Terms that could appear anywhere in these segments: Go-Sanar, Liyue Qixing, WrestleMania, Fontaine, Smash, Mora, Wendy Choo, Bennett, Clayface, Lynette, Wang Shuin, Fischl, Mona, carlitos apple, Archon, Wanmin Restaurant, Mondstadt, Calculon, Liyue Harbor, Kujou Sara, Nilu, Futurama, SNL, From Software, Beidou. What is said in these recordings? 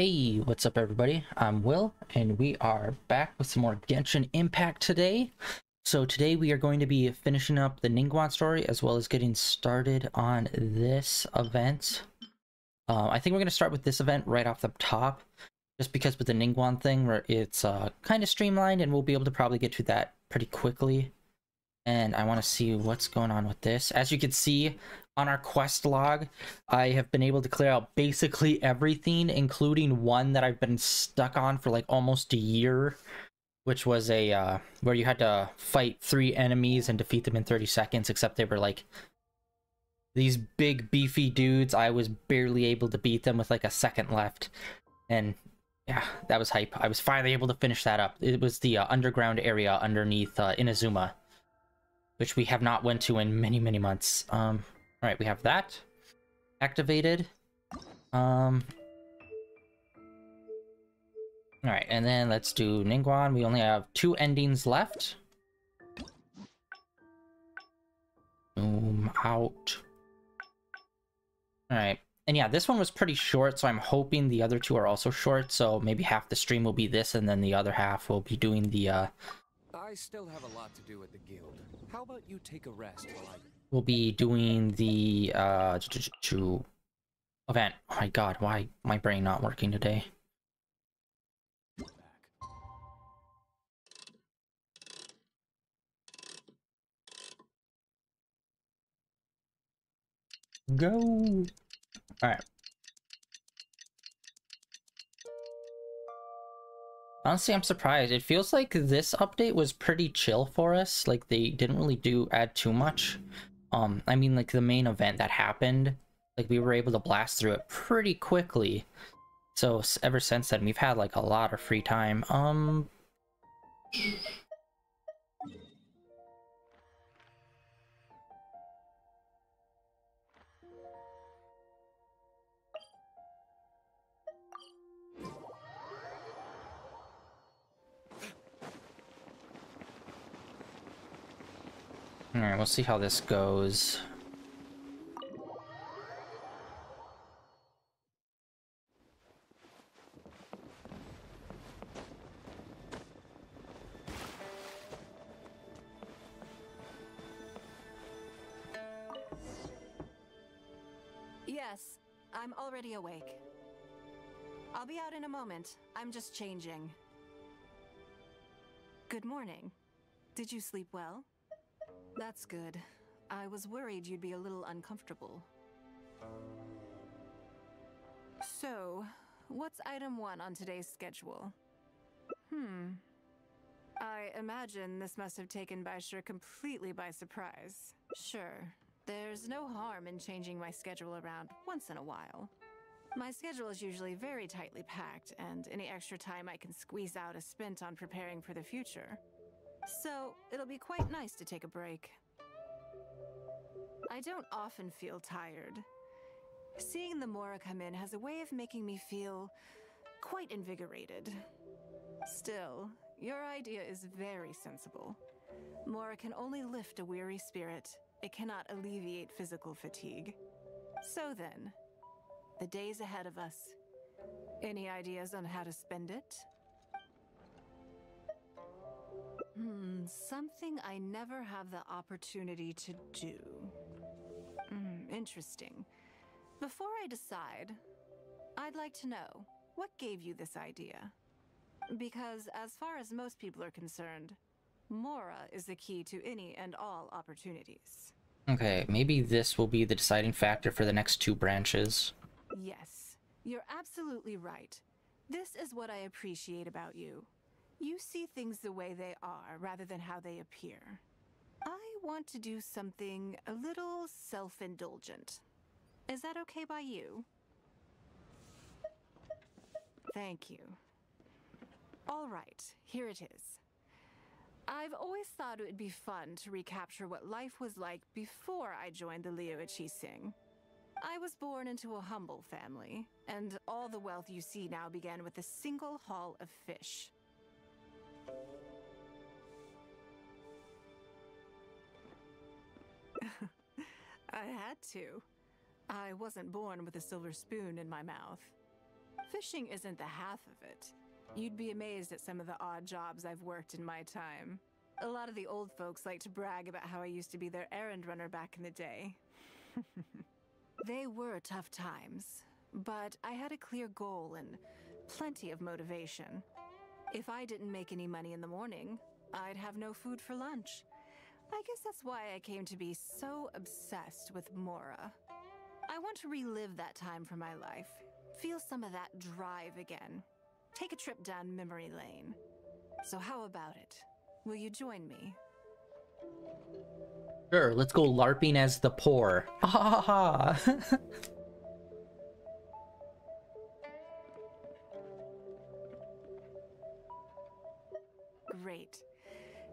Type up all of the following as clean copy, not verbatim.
Hey, what's up everybody? I'm Will, and we are back with some more Genshin Impact today. So today we are going to be finishing up the Ningguang story, as well as getting started on this event. I think we're going to start with this event right off the top, just because with the Ningguang thing, it's kind of streamlined, and we'll be able to probably get to that pretty quickly. And I want to see what's going on with this. As you can see on our quest log, I have been able to clear out basically everything, including one that I've been stuck on for like almost a year, which was a where you had to fight 3 enemies and defeat them in 30 seconds, except they were like these big beefy dudes. I was barely able to beat them with like a second left, and yeah, that was hype. I was finally able to finish that up. It was the underground area underneath Inazuma, which we have not went to in many, many months. All right, we have that activated. All right, and then let's do Ningguang. We only have 2 endings left. Zoom out. All right, and yeah, this one was pretty short, so I'm hoping the other 2 are also short. So maybe half the stream will be this, and then the other half will be doing the I still have a lot to do at the guild. How about you take a rest while we'll be doing the event. Oh my god, why my brain not working today? Go. All right. Honestly, I'm surprised. It feels like this update was pretty chill for us. Like, they didn't really add too much. I mean, like, the main event that happened, like, we were able to blast through it pretty quickly. So, ever since then, we've had, like, a lot of free time. Alright, we'll see how this goes. Yes, I'm already awake. I'll be out in a moment. I'm just changing. Good morning. Did you sleep well? That's good. I was worried you'd be a little uncomfortable. So, what's item 1 on today's schedule? I imagine this must have taken Baishur completely by surprise. Sure, there's no harm in changing my schedule around once in a while. My schedule is usually very tightly packed, and any extra time I can squeeze out is spent on preparing for the future. So, it'll be quite nice to take a break. I don't often feel tired. Seeing the Mora come in has a way of making me feel quite invigorated. Still, your idea is very sensible. Mora can only lift a weary spirit. It cannot alleviate physical fatigue. So then, the day's ahead of us. Any ideas on how to spend it? Something I never have the opportunity to do. Interesting. Before I decide, I'd like to know, what gave you this idea? Because as far as most people are concerned, Mora is the key to any and all opportunities. Okay, maybe this will be the deciding factor for the next 2 branches. Yes, you're absolutely right. This is what I appreciate about you. You see things the way they are, rather than how they appear. I want to do something a little self-indulgent. Is that okay by you? Thank you. All right, here it is. I've always thought it would be fun to recapture what life was like before I joined the Liyue Qixing. I was born into a humble family, and all the wealth you see now began with a single haul of fish. I had to. I wasn't born with a silver spoon in my mouth. Fishing isn't the half of it. You'd be amazed at some of the odd jobs I've worked in my time. A lot of the old folks like to brag about how I used to be their errand runner back in the day. They were tough times, but I had a clear goal and plenty of motivation. If I didn't make any money in the morning, I'd have no food for lunch. I guess that's why I came to be so obsessed with Mora. I want to relive that time from my life, feel some of that drive again, take a trip down memory lane. So how about it? Will you join me? Sure, let's go LARPing as the poor. Ha ha ha ha. Great.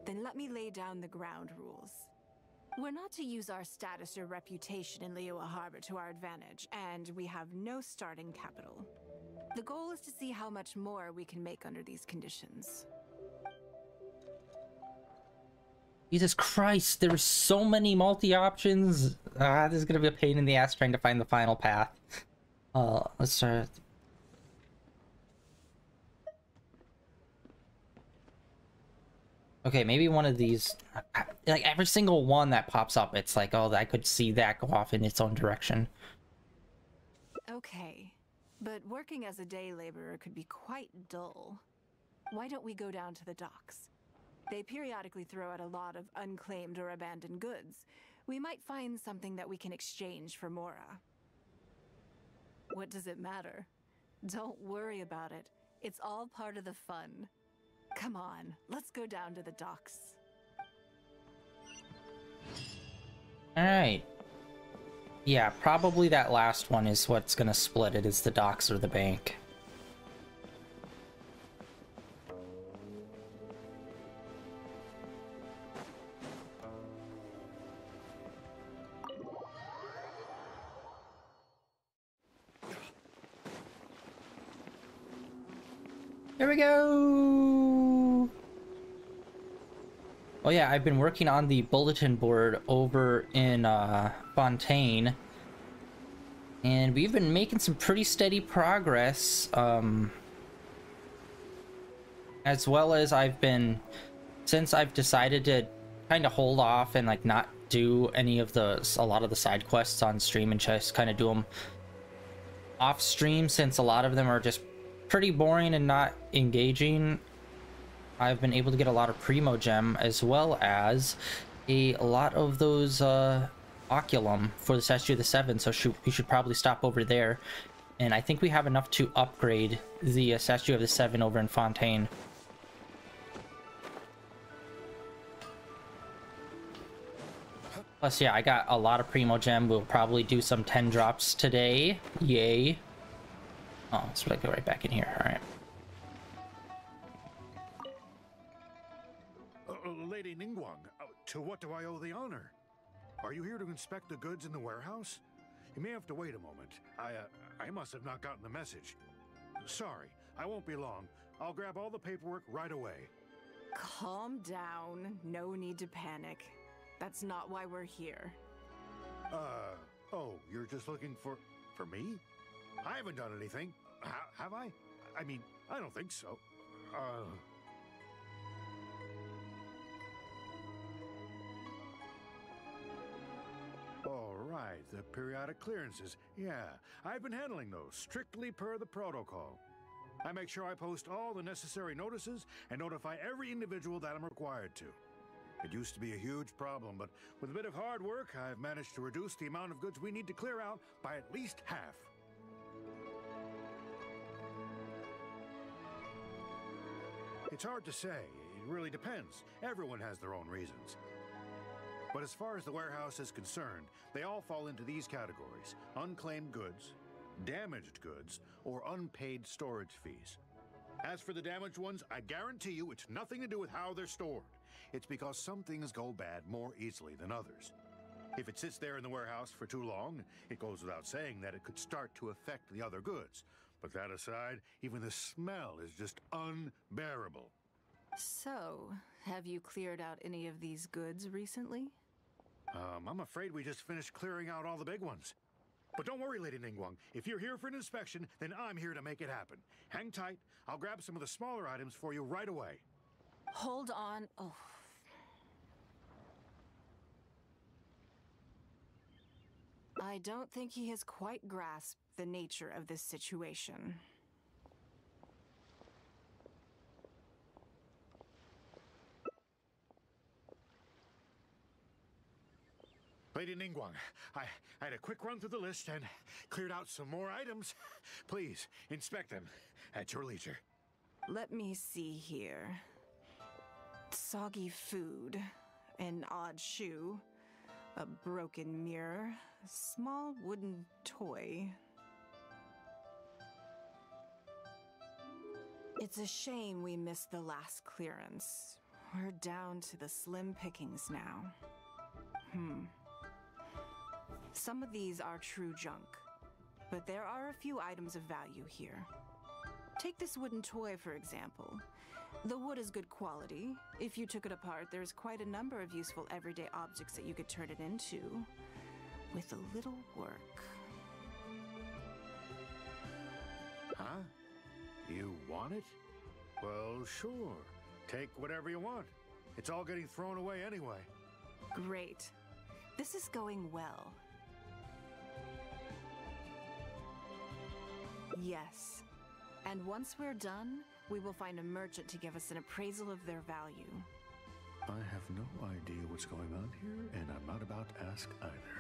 Then let me lay down the ground rules. We're not to use our status or reputation in Liyue Harbor to our advantage, and we have no starting capital. The goal is to see how much more we can make under these conditions. Jesus Christ, there's so many multi-options. This is gonna be a pain in the ass trying to find the final path. Let's start. Okay, maybe one of these, like every single one that pops up, it's like, oh, I could see that go off in its own direction. Okay, but working as a day laborer could be quite dull. Why don't we go down to the docks? They periodically throw out a lot of unclaimed or abandoned goods. We might find something that we can exchange for Mora. What does it matter? Don't worry about it. It's all part of the fun. Come on, let's go down to the docks. Alright. Yeah, probably that last one is what's gonna split it, is the docks or the bank. Here we go! Oh yeah, I've been working on the bulletin board over in Fontaine. And we've been making some pretty steady progress. As well as I've been... Since I've decided to kind of hold off and like not do any of the... A lot of the side quests on stream and just kind of do them off stream, since a lot of them are just pretty boring and not engaging. I've been able to get a lot of Primogem, as well as a lot of those Oculum for the Statue of the Seven, so we should probably stop over there. And I think we have enough to upgrade the Statue of the Seven over in Fontaine. Plus, yeah, I got a lot of Primogem. We'll probably do some 10 drops today. Yay. Oh, let's go right back in here. Alright. Lady Ningguang, to what do I owe the honor? Are you here to inspect the goods in the warehouse? You may have to wait a moment. I must have not gotten the message. Sorry, I won't be long. I'll grab all the paperwork right away. Calm down. No need to panic. That's not why we're here. Oh, you're just looking for me? I haven't done anything, have I? I mean, I don't think so. All right, the periodic clearances. Yeah, I've been handling those strictly per the protocol. I make sure I post all the necessary notices and notify every individual that I'm required to. It used to be a huge problem, but with a bit of hard work, I've managed to reduce the amount of goods we need to clear out by at least half. It's hard to say. It really depends. Everyone has their own reasons. But as far as the warehouse is concerned, they all fall into these categories: unclaimed goods, damaged goods, or unpaid storage fees. As for the damaged ones, I guarantee you it's nothing to do with how they're stored. It's because some things go bad more easily than others. If it sits there in the warehouse for too long, it goes without saying that it could start to affect the other goods. But that aside, even the smell is just unbearable. So, have you cleared out any of these goods recently? I'm afraid we just finished clearing out all the big ones. But don't worry, Lady Ningguang. If you're here for an inspection, then I'm here to make it happen. Hang tight. I'll grab some of the smaller items for you right away. Hold on. Oh. I don't think he has quite grasped the nature of this situation. Lady Ningguang, I had a quick run through the list and cleared out some more items. Please, inspect them at your leisure. Let me see here. Soggy food, an odd shoe, a broken mirror, a small wooden toy. It's a shame we missed the last clearance. We're down to the slim pickings now. Some of these are true junk, but there are a few items of value here. Take this wooden toy, for example. The wood is good quality. If you took it apart, there's quite a number of useful everyday objects that you could turn it into, with a little work. Huh? You want it? Well, sure. Take whatever you want. It's all getting thrown away anyway. Great. This is going well. Yes. And once we're done, we will find a merchant to give us an appraisal of their value. I have no idea what's going on here, and I'm not about to ask either.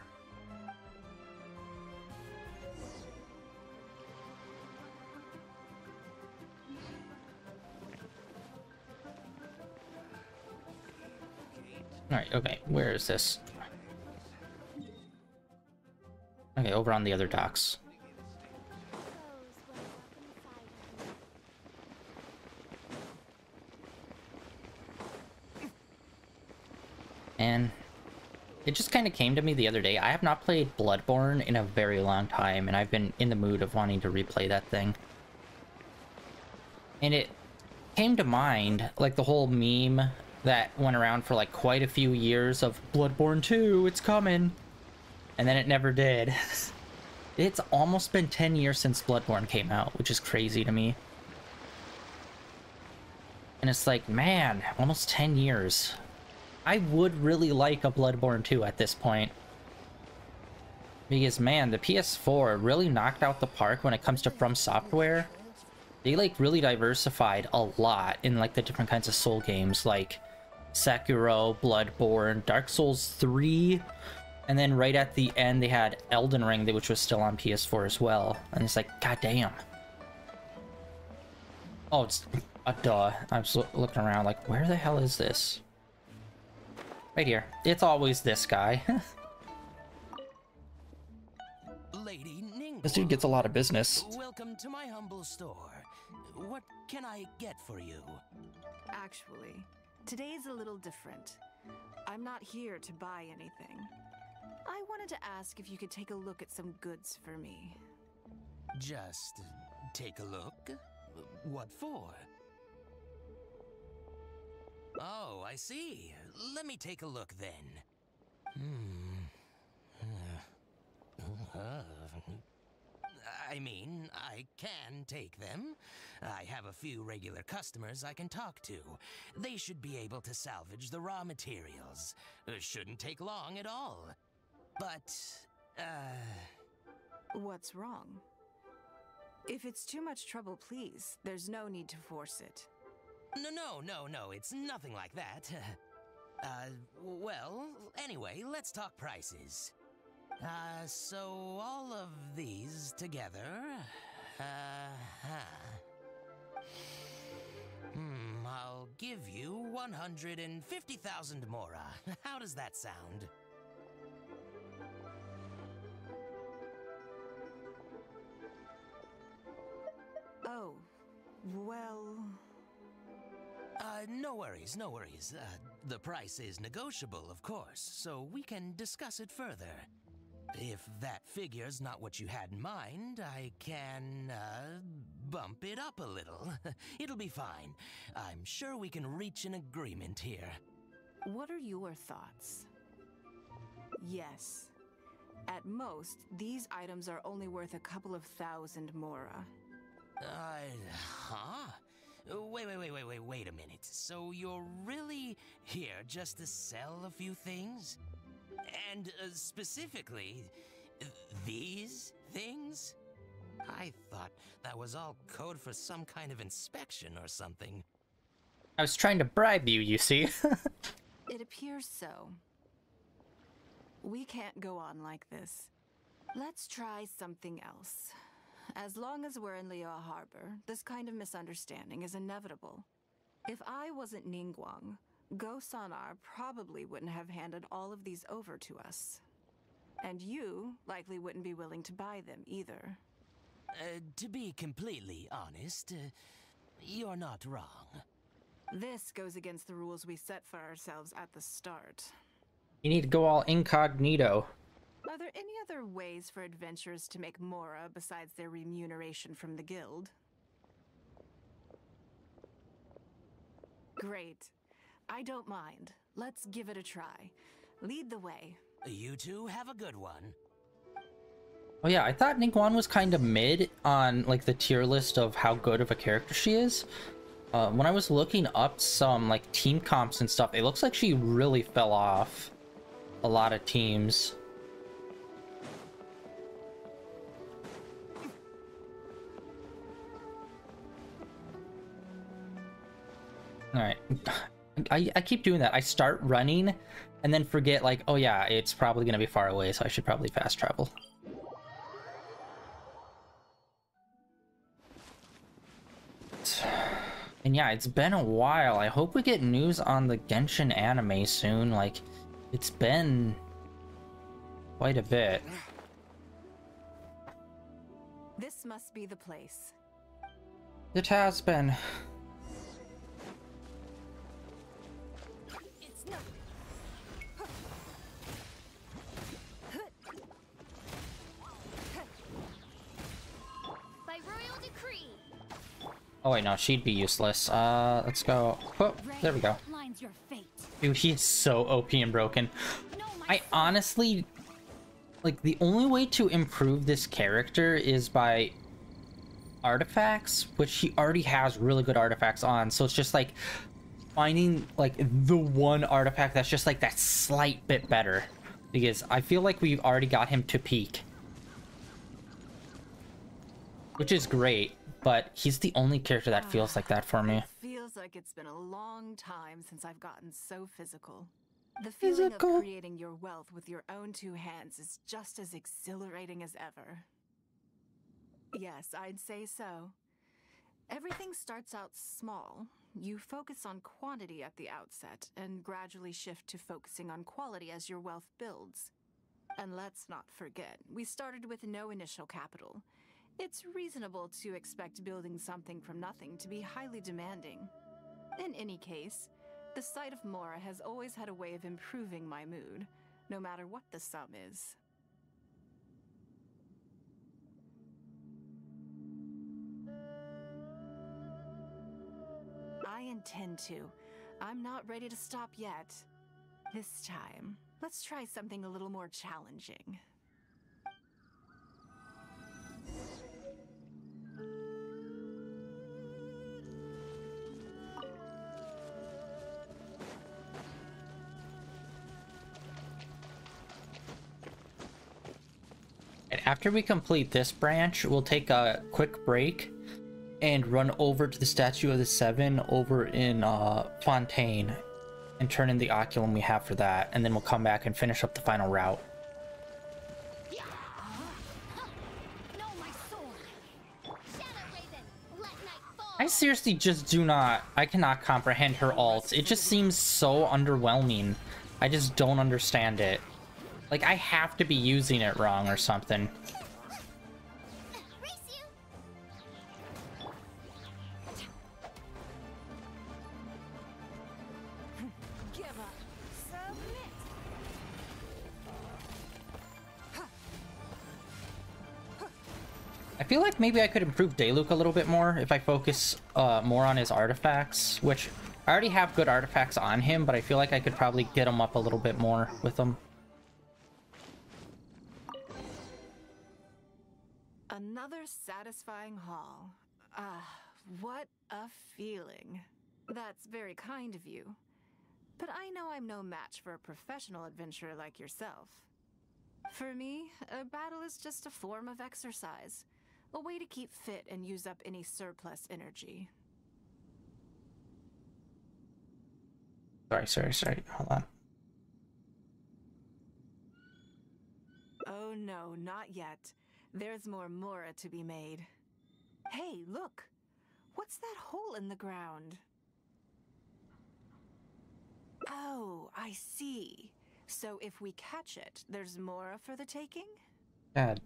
Alright, okay, where is this? Okay, over on the other docks. And it just kind of came to me the other day. I have not played Bloodborne in a very long time, and I've been in the mood of wanting to replay that thing. And it came to mind, like the whole meme that went around for like quite a few years of Bloodborne 2, it's coming. And then it never did. It's almost been 10 years since Bloodborne came out, which is crazy to me. And it's like, man, almost 10 years. I would really like a Bloodborne 2 at this point. Because, man, the PS4 really knocked out the park when it comes to From Software. They, like, really diversified a lot in, like, the different kinds of Soul games, like Sekiro, Bloodborne, Dark Souls 3... And then right at the end, they had Elden Ring, which was still on PS4 as well. And it's like, goddamn. Oh, it's... duh. I'm looking around like, where the hell is this? Right here. It's always this guy. Lady Ningguang. This dude gets a lot of business. Welcome to my humble store. What can I get for you? Actually, today is a little different. I'm not here to buy anything. I wanted to ask if you could take a look at some goods for me. Just take a look? What for? Oh, I see. Let me take a look then. I mean, I can take them. I have a few regular customers I can talk to. They should be able to salvage the raw materials. It shouldn't take long at all. But, what's wrong? If it's too much trouble, please. There's no need to force it. No, it's nothing like that. Well, anyway, let's talk prices. So all of these together... I'll give you 150,000 Mora. How does that sound? Oh, well... No worries. The price is negotiable, of course, so we can discuss it further. If that figure's not what you had in mind, I can, bump it up a little. It'll be fine. I'm sure we can reach an agreement here. What are your thoughts? Yes. At most, these items are only worth a couple of thousand Mora. Huh? Wait a minute. So you're really here just to sell a few things? And specifically, these things? I thought that was all code for some kind of inspection or something. I was trying to bribe you, you see. It appears so. We can't go on like this. Let's try something else. As long as we're in Liyue Harbor, this kind of misunderstanding is inevitable. If I wasn't Ningguang, Go-Sanar probably wouldn't have handed all of these over to us. And you likely wouldn't be willing to buy them either. To be completely honest, you're not wrong. This goes against the rules we set for ourselves at the start. You need to go all incognito. Are there any other ways for adventurers to make Mora besides their remuneration from the guild? Great. I don't mind. Let's give it a try. Lead the way. You two have a good one. Oh yeah, I thought Ningguang was kind of mid on like the tier list of how good of a character she is. When I was looking up some like team comps and stuff, it looks like she really fell off a lot of teams. Alright, I keep doing that. I start running and then forget like, oh yeah, it's probably gonna be far away, so I should probably fast travel. And yeah, it's been a while. I hope we get news on the Genshin anime soon. Like, it's been quite a bit. This must be the place. It has been. Oh wait, no, she'd be useless. Let's go. Oh, there we go. Dude, he is so OP and broken. I honestly, like, the only way to improve this character is by artifacts, which she already has really good artifacts on. So it's just like finding like the one artifact that's just like that slight bit better, because I feel like we've already got him to peak, which is great. But he's the only character that feels like that for me. It feels like it's been a long time since I've gotten so physical. The feeling of creating your wealth with your own two hands is just as exhilarating as ever. Yes, I'd say so. Everything starts out small. You focus on quantity at the outset and gradually shift to focusing on quality as your wealth builds. And let's not forget, we started with no initial capital. It's reasonable to expect building something from nothing to be highly demanding. In any case, the sight of Mora has always had a way of improving my mood, no matter what the sum is. I intend to. I'm not ready to stop yet. This time, let's try something a little more challenging. After we complete this branch, we'll take a quick break and run over to the Statue of the Seven over in Fontaine and turn in the Oculum we have for that, and then we'll come back and finish up the final route. I seriously just do not, I cannot comprehend her alts. It just seems so underwhelming. I just don't understand it. Like, I have to be using it wrong or something. I feel like maybe I could improve Diluc a little bit more if I focus more on his artifacts, which I already have good artifacts on him, but I feel like I could probably get him up a little bit more with them. Another satisfying haul. What a feeling. That's very kind of you. But I know I'm no match for a professional adventurer like yourself. For me, a battle is just a form of exercise. A way to keep fit and use up any surplus energy. Sorry. Hold on. Oh no, not yet. There's more Mora to be made. Hey, look! What's that hole in the ground? Oh, I see. So if we catch it, there's Mora for the taking? Dad.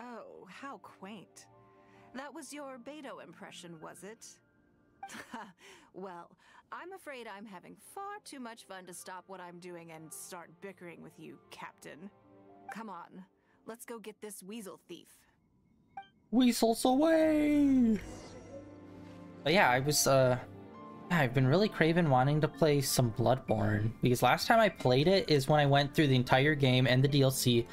Oh, how quaint. That was your Beidou impression, was it? Well, I'm afraid I'm having far too much fun to stop what I'm doing and start bickering with you, Captain. Come on, let's go get this weasel thief. Weasels away! But yeah, I was, I've been really craving wanting to play some Bloodborne, because last time I played it is when I went through the entire game and the DLC,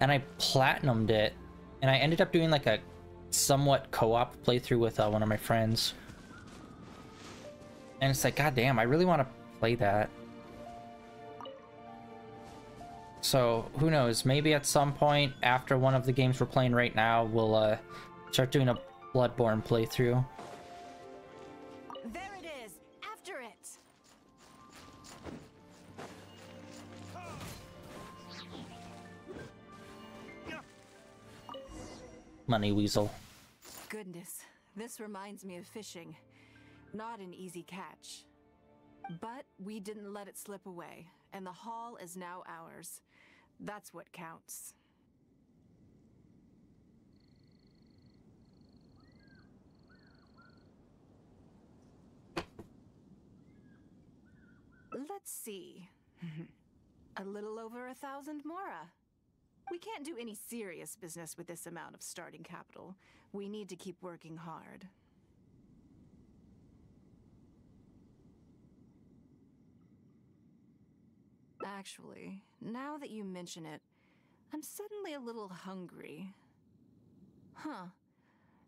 and I platinumed it, and I ended up doing like a somewhat co-op playthrough with one of my friends. And it's like, god damn, I really want to play that. So, who knows, maybe at some point after one of the games we're playing right now, we'll start doing a Bloodborne playthrough. There it is! After it! Money weasel. Goodness, this reminds me of fishing. Not an easy catch. But we didn't let it slip away, and the haul is now ours. That's what counts. Let's see. A little over 1,000 Mora. We can't do any serious business with this amount of starting capital. We need to keep working hard. Actually, now that you mention it, I'm suddenly a little hungry. Huh.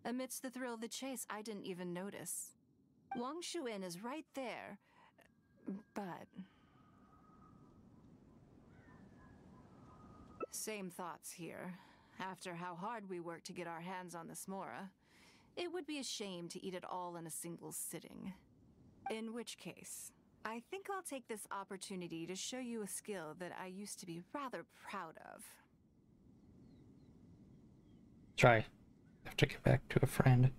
Amidst the thrill of the chase, I didn't even notice. Wang Shuin is right there, but... Same thoughts here. After how hard we worked to get our hands on this Mora, it would be a shame to eat it all in a single sitting. In which case... I think I'll take this opportunity to show you a skill that I used to be rather proud of. Try. I have to get back to a friend.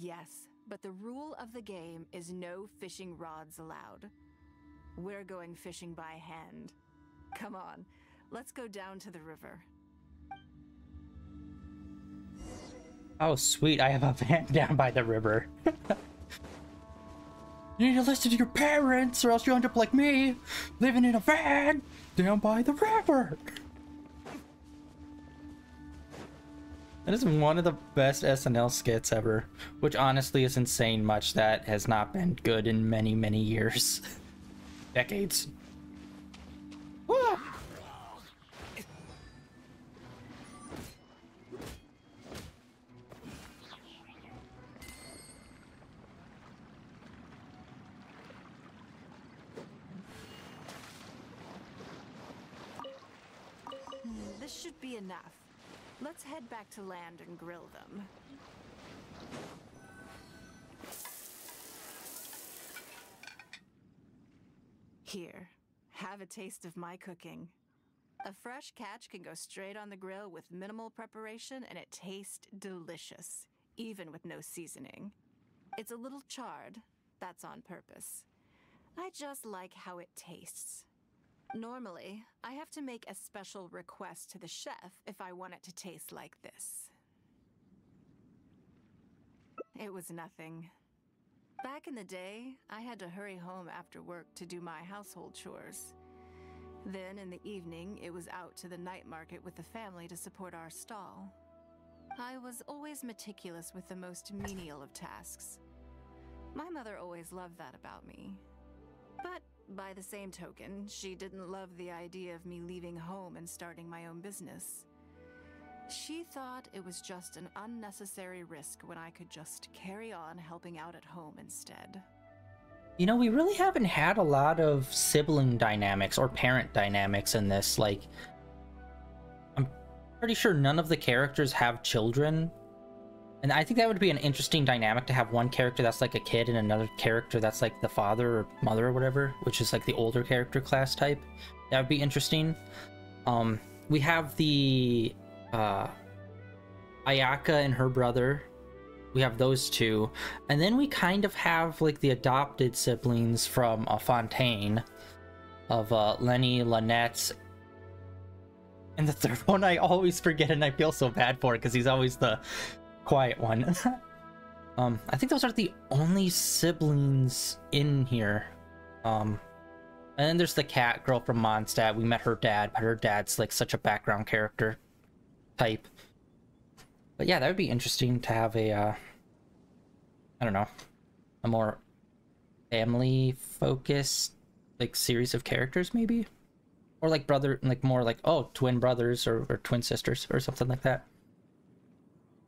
Yes, but the rule of the game is no fishing rods allowed. We're going fishing by hand. Come on, let's go down to the river. Oh, sweet, I have a van down by the river. You need to listen to your parents or else you'll end up like me, living in a van down by the river. That is one of the best SNL skits ever, which honestly is insane much that has not been good in many, many years. Decades. Woo! This should be enough. Let's head back to land and grill them. Here, have a taste of my cooking. A fresh catch can go straight on the grill with minimal preparation, and it tastes delicious, even with no seasoning. It's a little charred, that's on purpose. I just like how it tastes. Normally, I have to make a special request to the chef if I want it to taste like this. It was nothing. Back in the day, I had to hurry home after work to do my household chores. Then in the evening, it was out to the night market with the family to support our stall. I was always meticulous with the most menial of tasks. My mother always loved that about me. But by the same token, she didn't love the idea of me leaving home and starting my own business. She thought it was just an unnecessary risk when I could just carry on helping out at home instead. You know, we really haven't had a lot of sibling dynamics or parent dynamics in this. Like, I'm pretty sure none of the characters have children. And I think that would be an interesting dynamic to have one character that's like a kid and another character that's like the father or mother or whatever, which is like the older character class type. That would be interesting. We have the Ayaka and her brother. We have those two, and then we kind of have like the adopted siblings from Fontaine of Lenny, Lynette, and the third one I always forget, and I feel so bad for it because he's always the quiet one. I think those are the only siblings in here. And then there's the cat girl from Mondstadt. We met her dad, but her dad's like such a background character type. But yeah, that would be interesting to have a, I don't know, a more family-focused, like, series of characters, maybe? Or, like, brother, like, more like, oh, twin brothers or twin sisters or something like that.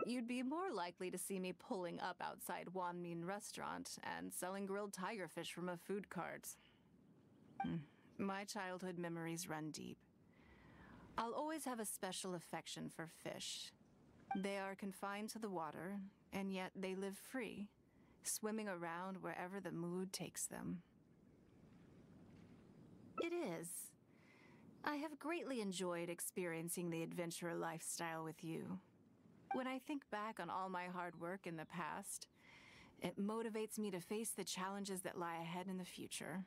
You'd be more likely to see me pulling up outside Wanmin Restaurant and selling grilled tiger fish from a food cart. My childhood memories run deep. I'll always have a special affection for fish. They are confined to the water, and yet they live free, swimming around wherever the mood takes them. It is. I have greatly enjoyed experiencing the adventurer lifestyle with you. When I think back on all my hard work in the past, it motivates me to face the challenges that lie ahead in the future.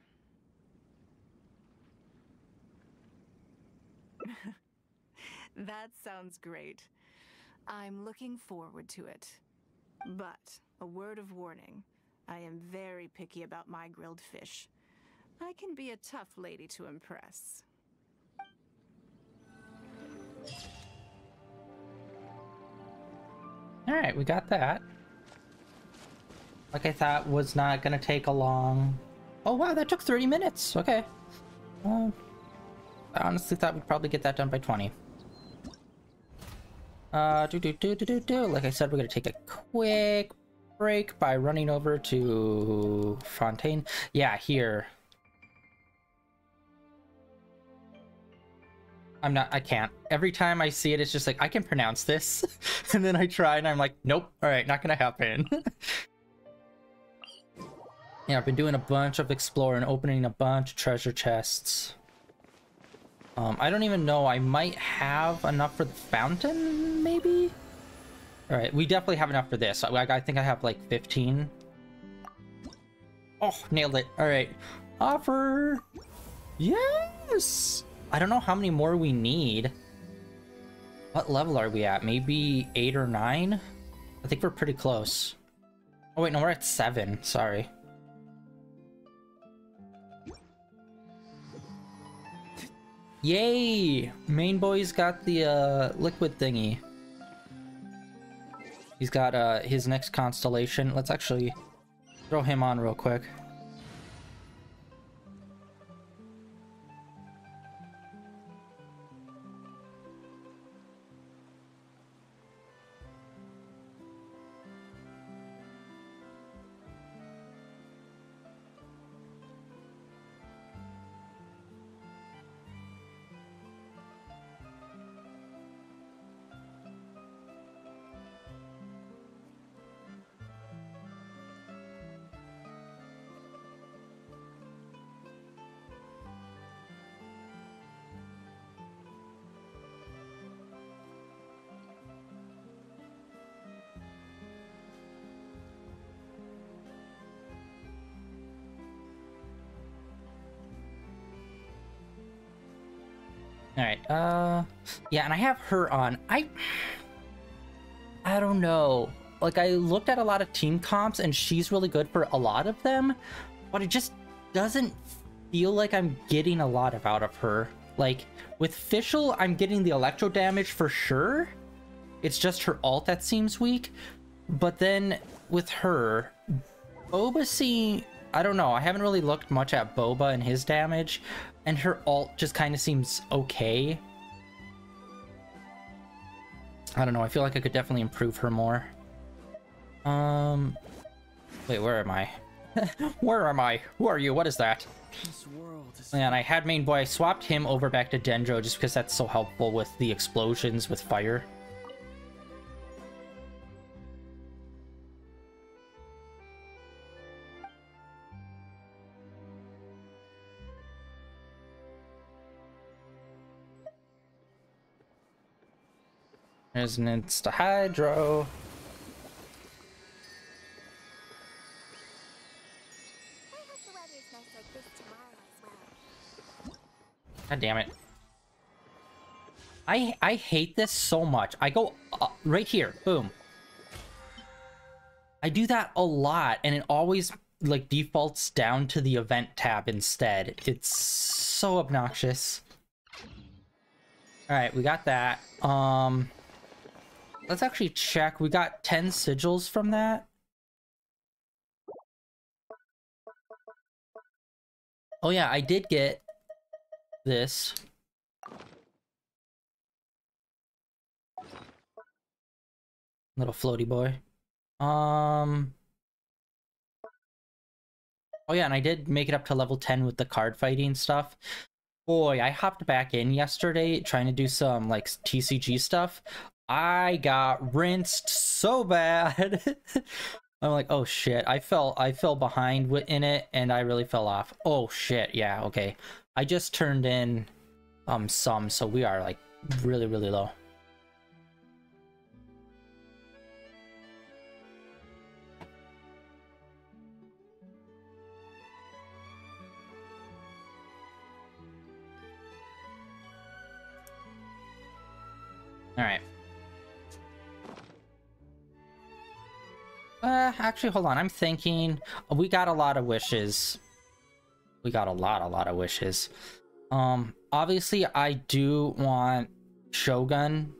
That sounds great. I'm looking forward to it. But, a word of warning, I am very picky about my grilled fish. I can be a tough lady to impress. Alright, we got that. Like I thought was not gonna take a long... Oh wow, that took 30 minutes! Okay. I honestly thought we'd probably get that done by 20. Like I said, we're gonna take a quick break by running over to Fontaine. Yeah, here. I can't. Every time I see it, it's just like, I can pronounce this. And then I try and I'm like, nope, alright, not gonna happen. Yeah, I've been doing a bunch of exploring, opening a bunch of treasure chests. I don't even know, I might have enough for the fountain, maybe? Alright, we definitely have enough for this. I think I have, like, 15. Oh, nailed it. Alright. Offer! Yes! I don't know how many more we need. What level are we at? Maybe 8 or 9? I think we're pretty close. Oh, wait, no, we're at 7. Sorry. Yay! Main boy's got the liquid thingy. He's got his next constellation. Let's actually throw him on real quick. Alright, yeah, and I have her on. I don't know. Like, I looked at a lot of team comps and she's really good for a lot of them, but it just doesn't feel like I'm getting a lot of out of her. Like, with Fischl, I'm getting the electro damage for sure. It's just her ult that seems weak. But then with her, Boba seems... I don't know. I haven't really looked much at Boba and his damage, and her ult just kind of seems okay. I don't know. I feel like I could definitely improve her more. Wait, where am I? Where am I? Who are you? What is that? Man, I had main boy. I swapped him over back to Dendro just because that's so helpful with the explosions with fire. There's an insta hydro. God damn it. I hate this so much. I go up, right here. Boom. I do that a lot, and it always like defaults down to the event tab instead. It's so obnoxious. All right, we got that. Let's actually check. We got 10 sigils from that. Oh yeah, I did get this. Little floaty boy. Oh yeah, and I did make it up to level 10 with the card fighting stuff. Boy, I hopped back in yesterday trying to do some like TCG stuff. I got rinsed so bad. I'm like, oh shit, I fell behind in it and I really fell off. Oh shit, yeah, okay. I just turned in some, so we are like really, really low. All right. Actually, hold on. I'm thinking we got a lot of wishes. We got a lot of wishes. Obviously, I do want Shogun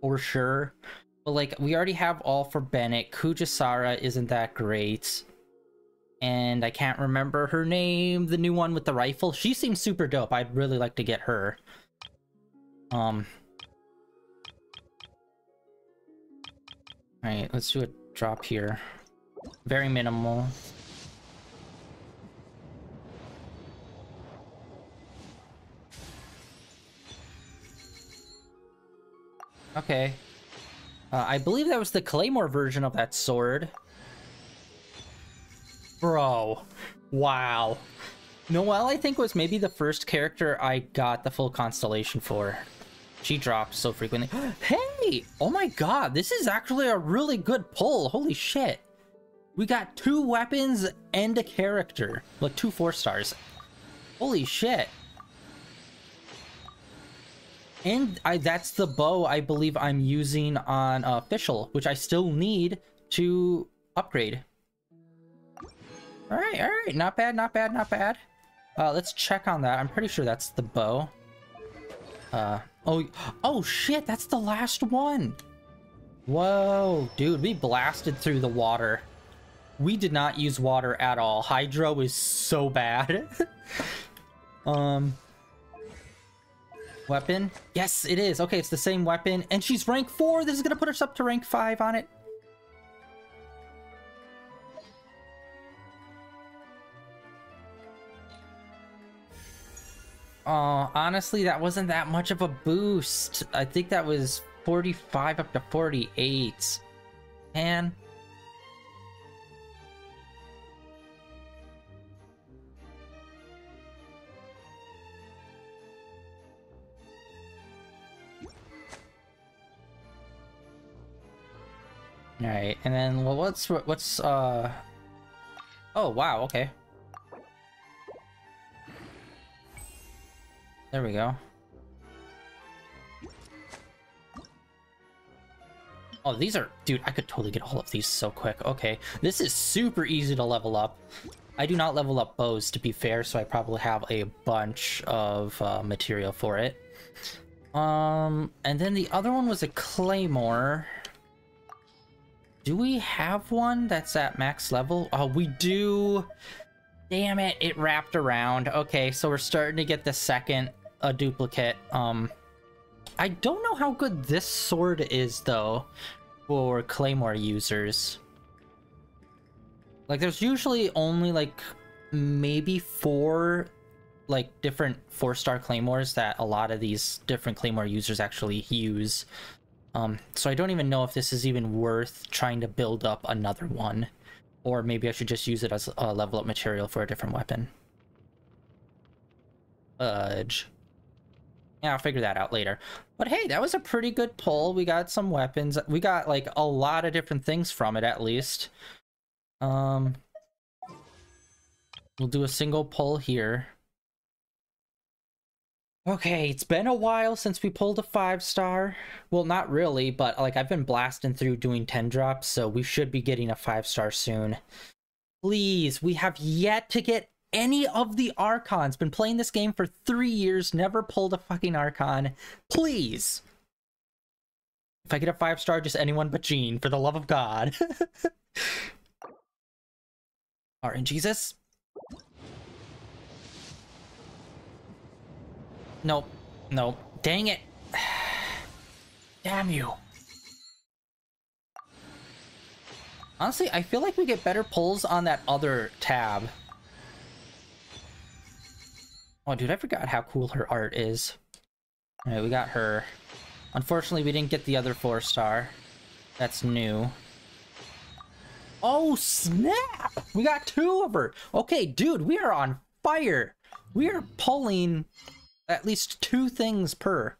for sure. But, like, we already have all for Bennett. Kujou Sara isn't that great. And I can't remember her name. The new one with the rifle. She seems super dope. I'd really like to get her. Alright, let's do a drop here. Very minimal. Okay. I believe that was the Claymore version of that sword. Bro. Wow. Noelle, I think, was maybe the first character I got the full constellation for. She drops so frequently. Hey! Oh my god, this is actually a really good pull. Holy shit. We got 2 weapons and a character. Like, 2 4-stars. Holy shit. And that's the bow I believe I'm using on Fischl, which I still need to upgrade. Alright, alright. Not bad, not bad, not bad. Let's check on that. I'm pretty sure that's the bow. Oh shit, that's the last one. Whoa, dude, we blasted through the water. We did not use water at all. Hydro is so bad. Weapon? Yes, it is. Okay, it's the same weapon. And she's rank 4. This is going to put us up to rank 5 on it. Oh, honestly, that wasn't that much of a boost. I think that was 45 up to 48. Man. All right, and then well, what's oh wow, okay. There we go. Oh, these are... Dude, I could totally get all of these so quick. Okay, this is super easy to level up. I do not level up bows, to be fair, so I probably have a bunch of material for it. And then the other one was a claymore. Do we have one that's at max level? Oh, we do. Damn it, it wrapped around. Okay, so we're starting to get the second duplicate. I don't know how good this sword is, though, for claymore users. Like, there's usually only, like, maybe four, like, different 4-star claymores that a lot of these different claymore users actually use. So I don't even know if this is even worth trying to build up another one. Or maybe I should just use it as a level up material for a different weapon. Fudge. Yeah, I'll figure that out later. But hey, that was a pretty good pull. We got some weapons. We got, like, a lot of different things from it, at least. We'll do a single pull here. Okay, it's been a while since we pulled a 5-star. Well, not really, but like I've been blasting through doing 10 drops, so we should be getting a 5-star soon. Please, we have yet to get any of the Archons. Been playing this game for 3 years, never pulled a fucking Archon. Please! If I get a 5-star, just anyone but Jean, for the love of God. RNG Jesus. Nope. Nope. Dang it. Damn you. Honestly, I feel like we get better pulls on that other tab. Oh, dude, I forgot how cool her art is. Alright, we got her. Unfortunately, we didn't get the other 4-star. That's new. Oh, snap! We got 2 of her! Okay, dude, we are on fire! We are pulling at least 2 things per.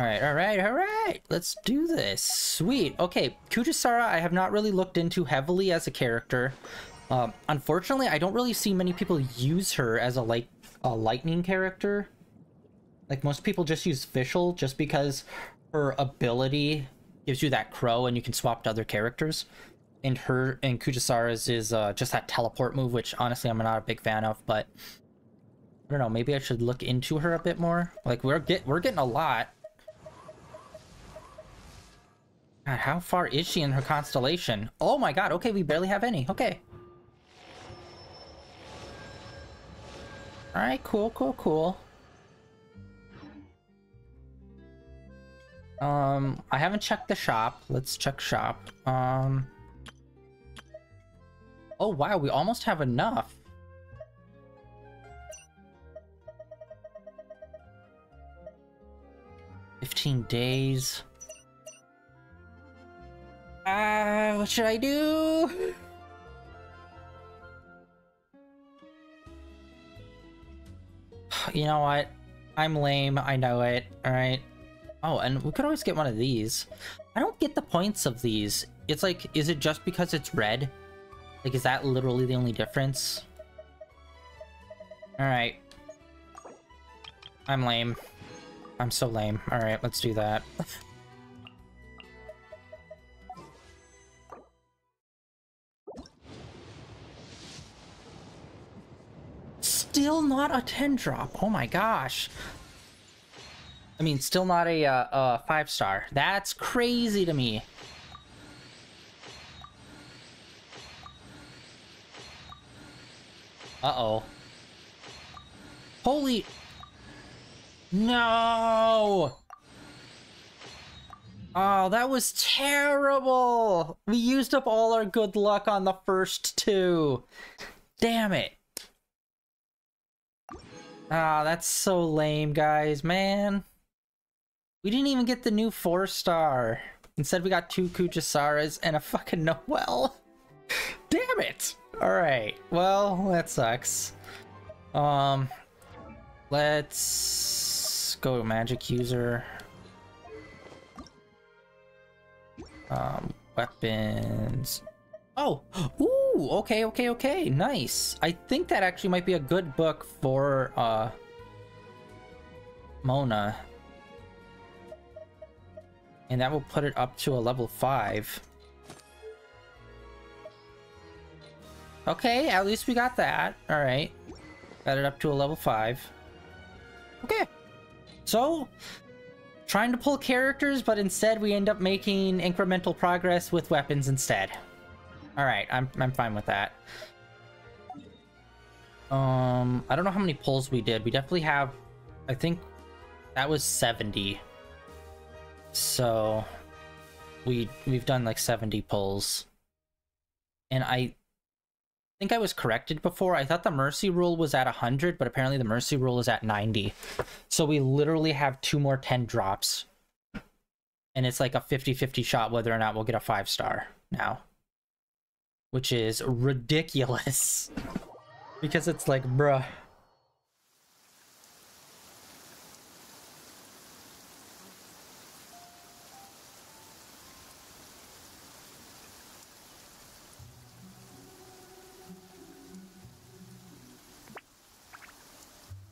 Alright, alright, alright! Let's do this. Sweet. Okay, Kujou Sara I have not really looked into heavily as a character. Unfortunately, I don't really see many people use her as a lightning character. Like, most people just use Fischl just because her ability gives you that crow and you can swap to other characters. And her and Kujou Sara's is just that teleport move, which honestly I'm not a big fan of, but I don't know, maybe I should look into her a bit more. Like, we're getting a lot. God, how far is she in her constellation? Oh my god, okay, we barely have any. Okay. Alright, cool, cool, cool. I haven't checked the shop. Let's check shop. Oh wow, we almost have enough. $15 days. Ah, what should I do? You know what? I'm lame, I know it. Alright. Oh, and we could always get one of these. I don't get the points of these. It's like, is it just because it's red? Like, is that literally the only difference? Alright. I'm lame. I'm so lame. Alright, let's do that. Still not a 10 drop. Oh my gosh. I mean, still not a 5-star. That's crazy to me. Uh-oh. Holy... No! Oh, that was terrible! We used up all our good luck on the first 2. Damn it. Ah, oh, that's so lame, guys. Man. We didn't even get the new 4-star. Instead, we got 2 Kujou Saras and a fucking Noelle. Damn it! Alright, well, that sucks. Let's go to magic user. Weapons. Oh! Ooh! Okay, okay, okay. Nice. I think that actually might be a good book for, Mona. and that will put it up to a level 5. Okay, at least we got that. All right, got it up to a level 5. Okay, so trying to pull characters, but instead we end up making incremental progress with weapons instead. All right, I'm fine with that. I don't know how many pulls we did. We definitely have, I think that was 70. So we've done like 70 pulls. And I think I was corrected before. I thought the mercy rule was at 100, but apparently the mercy rule is at 90. So we literally have 2 more 10 drops. And it's like a 50-50 shot whether or not we'll get a 5-star now. Which is ridiculous. Because it's like, bruh.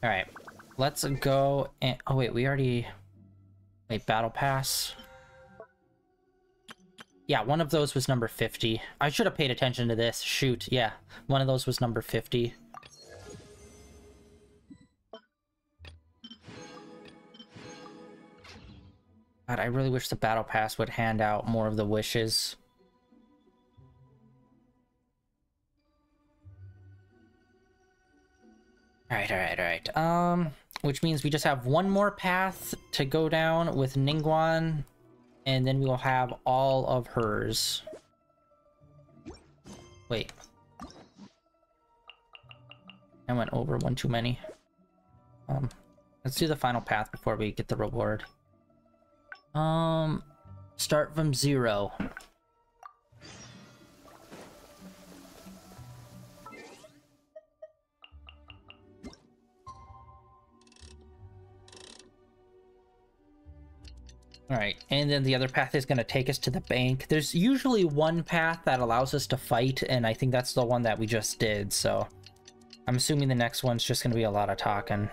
All right, let's go and... Oh, wait, we already... Wait, Battle Pass. Yeah, one of those was number 50. I should have paid attention to this. Shoot, yeah. One of those was number 50. God, I really wish the Battle Pass would hand out more of the wishes. Alright, alright, alright. Which means we just have one more path to go down with Ningguang, and then we will have all of hers. Wait. I went over one too many. Let's do the final path before we get the reward. Start from 0. Alright, and then the other path is going to take us to the bank. There's usually one path that allows us to fight, and I think that's the one that we just did, so... I'm assuming the next one's just going to be a lot of talking.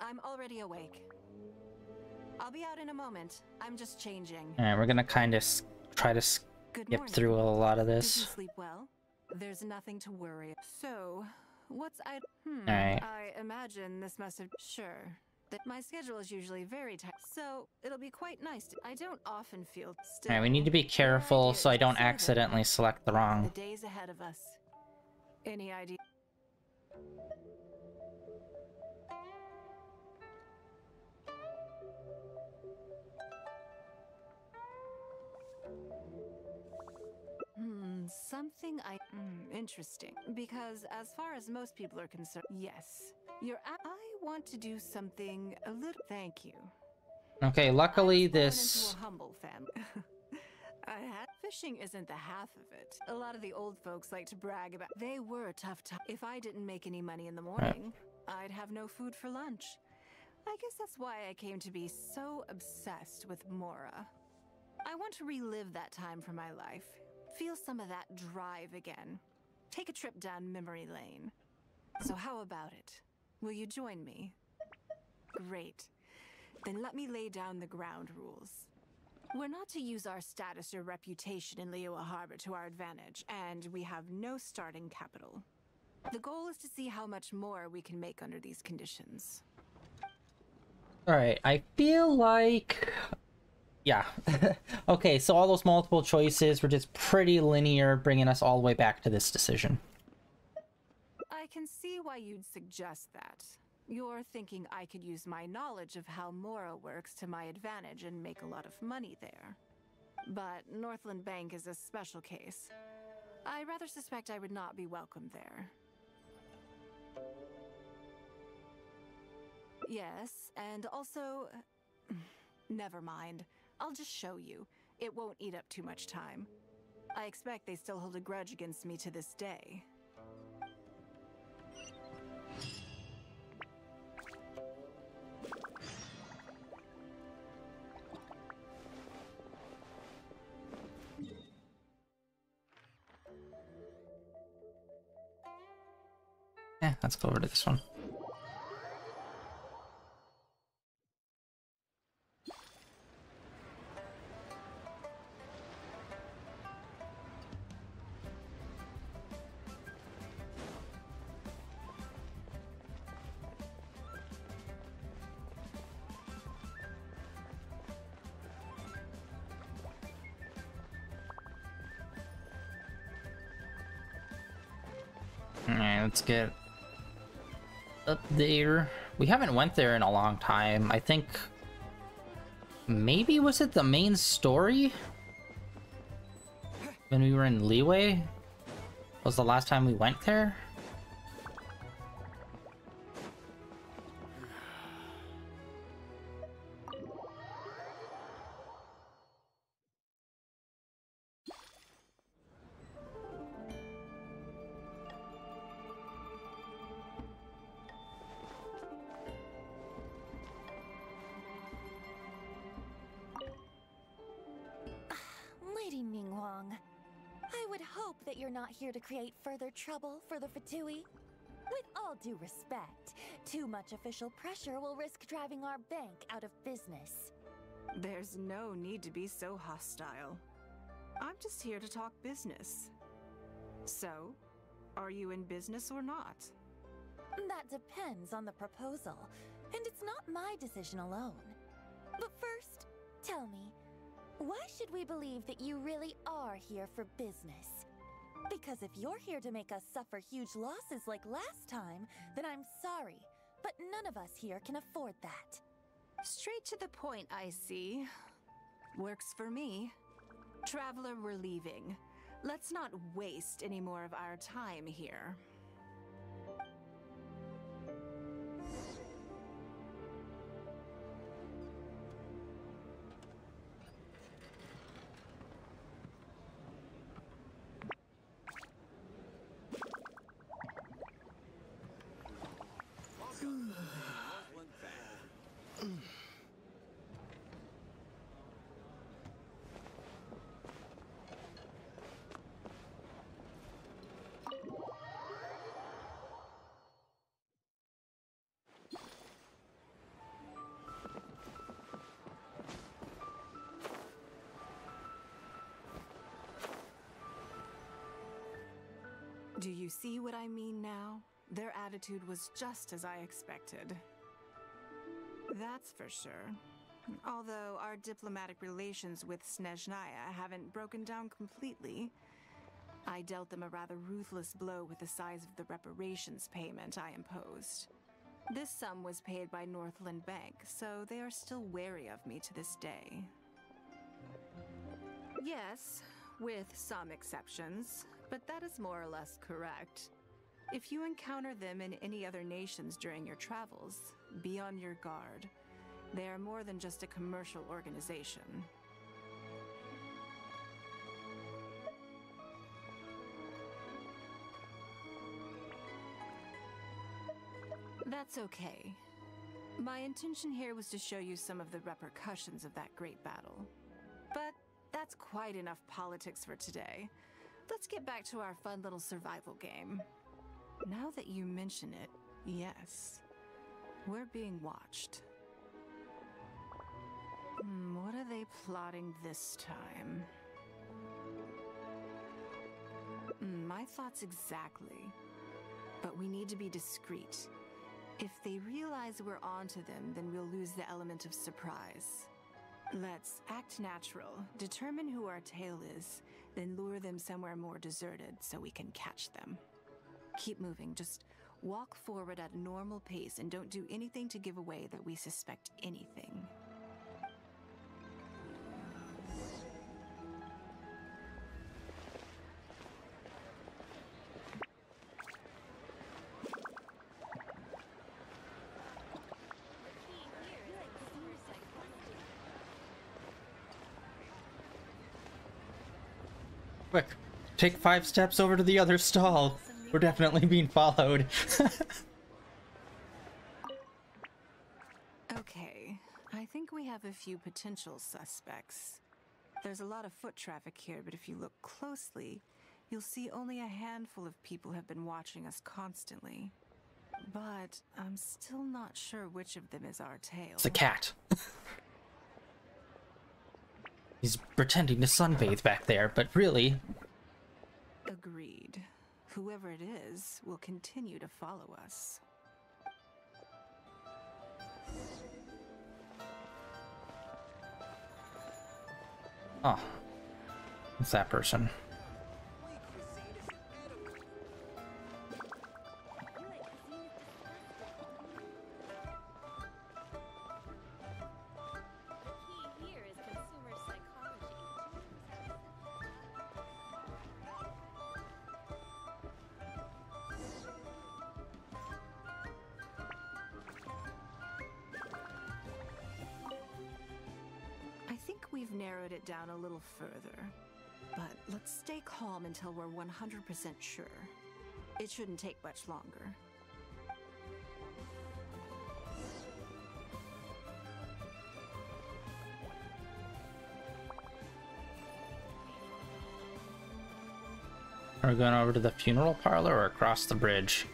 I'm already awake. I'll be out in a moment. I'm just changing. All right, we're gonna kind of try to skip through a lot of this. Did you sleep well? There's nothing to worry. So, what's I? All right. I imagine this must have. Sure. That my schedule is usually very tight, so it'll be quite nice. I don't often feel. Still. All right, we need to be careful so I don't accidentally select the wrong. The days ahead of us. Any idea? Something I... interesting. Because as far as most people are concerned... Yes. I want to do something a little... Thank you. Okay, luckily this... I humble family. Fishing isn't the half of it. A lot of the old folks like to brag about... They were a tough time. If I didn't make any money in the morning, I'd have no food for lunch. I guess that's why I came to be so obsessed with Mora. I want to relive that time from my life. Feel some of that drive again. Take a trip down memory lane. So how about it? Will you join me? Great. Then let me lay down the ground rules. We're not to use our status or reputation in Liyue Harbor to our advantage, and we have no starting capital. The goal is to see how much more we can make under these conditions. All right, I feel like... Yeah. Okay, so all those multiple choices were just pretty linear, bringing us all the way back to this decision. I can see why you'd suggest that. You're thinking I could use my knowledge of how Mora works to my advantage and make a lot of money there. But Northland Bank is a special case. I rather suspect I would not be welcome there. Yes, and also... Never mind. I'll just show you. It won't eat up too much time. I expect they still hold a grudge against me to this day. Yeah, let's go over to this one. Alright, let's get up there. We haven't went there in a long time. I think maybe was it the main story when we were in Liyue was the last time we went there. Here to create further trouble for the Fatui? With all due respect, too much official pressure will risk driving our bank out of business. There's no need to be so hostile. I'm just here to talk business. So, are you in business or not? That depends on the proposal, and it's not my decision alone. But first, tell me, why should we believe that you really are here for business? Because if you're here to make us suffer huge losses like last time, then I'm sorry, but none of us here can afford that. Straight to the point, I see. Works for me. Traveler, we're leaving. Let's not waste any more of our time here. Do you see what I mean now? Their attitude was just as I expected. That's for sure. Although our diplomatic relations with Snezhnaya haven't broken down completely, I dealt them a rather ruthless blow with the size of the reparations payment I imposed. This sum was paid by Northland Bank, so they are still wary of me to this day. Yes, with some exceptions. But that is more or less correct. If you encounter them in any other nations during your travels, be on your guard. They are more than just a commercial organization. That's okay. My intention here was to show you some of the repercussions of that great battle. But that's quite enough politics for today. Let's get back to our fun little survival game. Now that you mention it, yes, we're being watched. What are they plotting this time? My thoughts exactly. But we need to be discreet. If they realize we're onto them, then we'll lose the element of surprise. Let's act natural, determine who our tail is, then lure them somewhere more deserted so we can catch them. Keep moving, just walk forward at a normal pace and don't do anything to give away that we suspect anything. Quick, take 5 steps over to the other stall. We're definitely being followed. Okay, I think we have a few potential suspects. There's a lot of foot traffic here, but if you look closely, you'll see only a handful of people have been watching us constantly. But I'm still not sure which of them is our tail. It's a cat. He's pretending to sunbathe back there, but really... Agreed. Whoever it is will continue to follow us. Oh. It's that person. Down a little further, but let's stay calm until we're 100% sure. It shouldn't take much longer. Are we going over to the funeral parlor or across the bridge?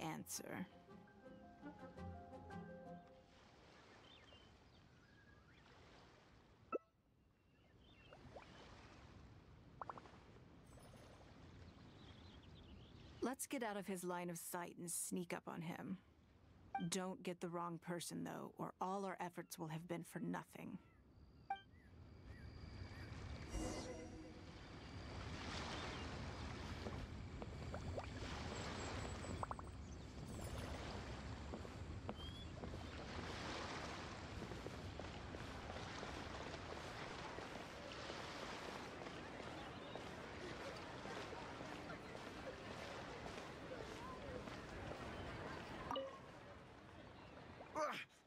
Answer. Let's get out of his line of sight and sneak up on him. Don't get the wrong person, though, or all our efforts will have been for nothing.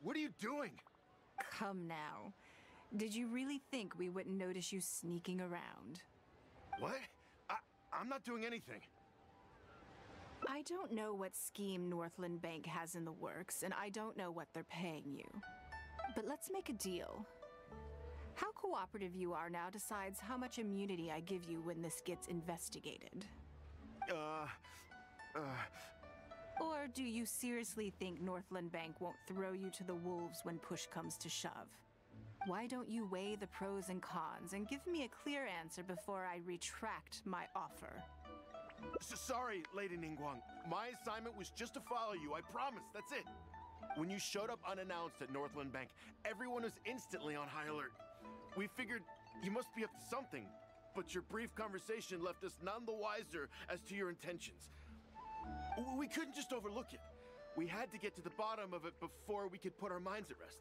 What are you doing? Come now. Did you really think we wouldn't notice you sneaking around? What? I'm not doing anything. I don't know what scheme Northland Bank has in the works, and I don't know what they're paying you. But let's make a deal. How cooperative you are now decides how much immunity I give you when this gets investigated. Or do you seriously think Northland Bank won't throw you to the wolves when push comes to shove? Why don't you weigh the pros and cons and give me a clear answer before I retract my offer? Sorry, Lady Ningguang. My assignment was just to follow you, I promise, that's it. When you showed up unannounced at Northland Bank, everyone was instantly on high alert. We figured you must be up to something, but your brief conversation left us none the wiser as to your intentions. We couldn't just overlook it. We had to get to the bottom of it before we could put our minds at rest.